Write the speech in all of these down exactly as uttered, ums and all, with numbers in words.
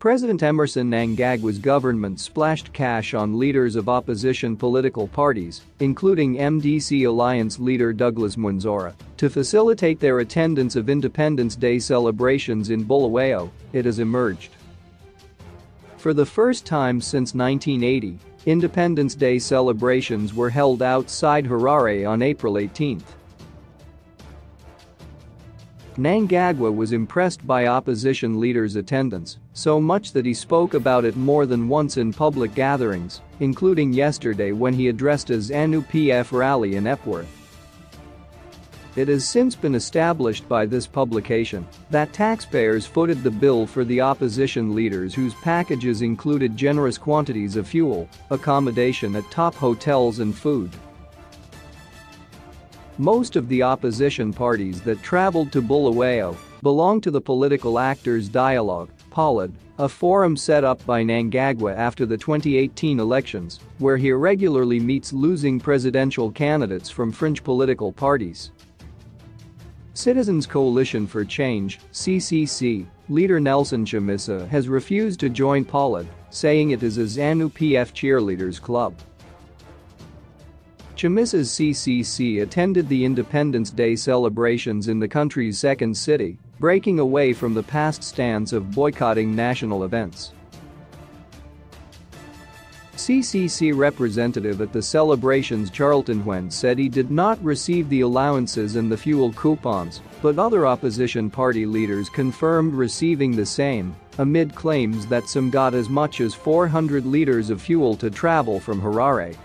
President Emmerson Mnangagwa's government splashed cash on leaders of opposition political parties, including M D C Alliance leader Douglas Mwonzora, to facilitate their attendance of Independence Day celebrations in Bulawayo, it has emerged. For the first time since nineteen eighty, Independence Day celebrations were held outside Harare on April eighteenth. Mnangagwa was impressed by opposition leaders' attendance, so much that he spoke about it more than once in public gatherings, including yesterday when he addressed a ZANU P F rally in Epworth. It has since been established by this publication that taxpayers footed the bill for the opposition leaders whose packages included generous quantities of fuel, accommodation at top hotels and food. Most of the opposition parties that traveled to Bulawayo belong to the Political Actors Dialogue, Polad, a forum set up by Mnangagwa after the twenty eighteen elections, where he regularly meets losing presidential candidates from fringe political parties. Citizens Coalition for Change, C C C, leader Nelson Chamisa has refused to join Polad, saying it is a ZANU P F cheerleaders club. Chamisa's C C C attended the Independence Day celebrations in the country's second city, breaking away from the past stance of boycotting national events. C C C representative at the celebrations Charlton Hwende said he did not receive the allowances and the fuel coupons, but other opposition party leaders confirmed receiving the same, amid claims that some got as much as four hundred liters of fuel to travel from Harare.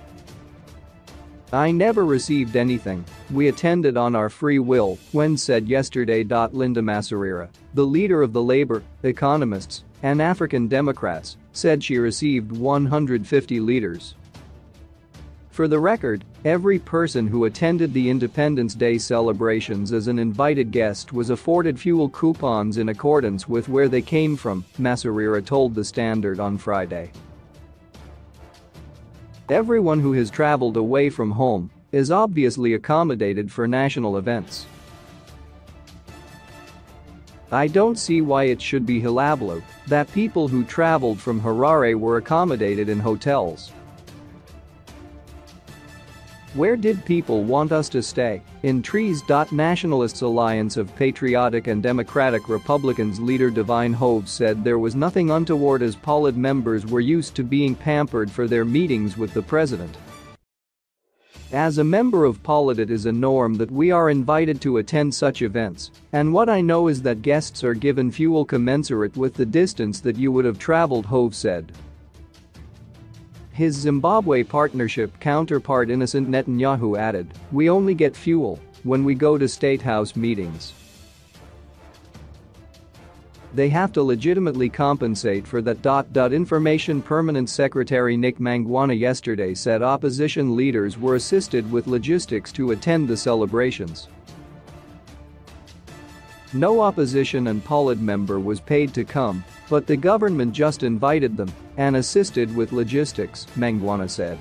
"I never received anything, we attended on our free will," Hwende said yesterday. Linda Masarira, the leader of the Labour, Economists, and African Democrats, said she received one hundred fifty liters. For the record, every person who attended the Independence Day celebrations as an invited guest was afforded fuel coupons in accordance with where they came from, Masarira told The Standard on Friday. "Everyone who has traveled away from home is obviously accommodated for national events. I don't see why it should be halabloo that people who traveled from Harare were accommodated in hotels. Where did people want us to stay? In trees." Nationalists' Alliance of Patriotic and Democratic Republicans leader Divine Hove said there was nothing untoward as Polad members were used to being pampered for their meetings with the president. "As a member of Polad, it is a norm that we are invited to attend such events, and what I know is that guests are given fuel commensurate with the distance that you would have traveled," Hove said. His Zimbabwe partnership counterpart Innocent Netanyahu added, "We only get fuel when we go to State House meetings. They have to legitimately compensate for that." Information Permanent Secretary Nick Mangwana yesterday said opposition leaders were assisted with logistics to attend the celebrations. No opposition and Polad member was paid to come, but the government just invited them and assisted with logistics, Mangwana said.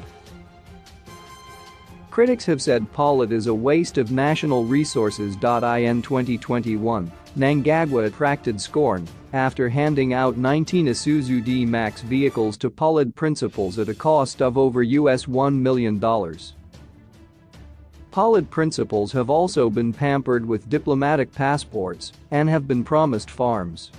Critics have said Polad is a waste of national resources. In twenty twenty-one, Mnangagwa attracted scorn after handing out nineteen Isuzu D-Max vehicles to Polad principals at a cost of over U S one million dollars. Polad principals have also been pampered with diplomatic passports and have been promised farms.